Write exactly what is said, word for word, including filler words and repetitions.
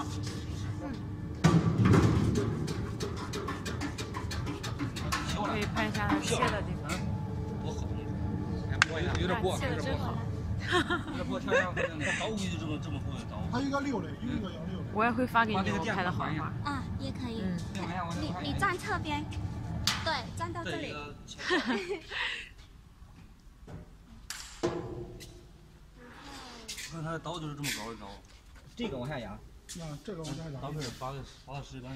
啊。可以拍一下它切的地方。多好，有点过，有点过。 还有一个六嘞，有一个幺六嘞。我也会发给你我拍的好吗？啊，也可以。你你站侧边，对，站到这里。我看他的刀就是这么高一刀。这个往下压。啊，这个往下压。刀片发个发到十几根。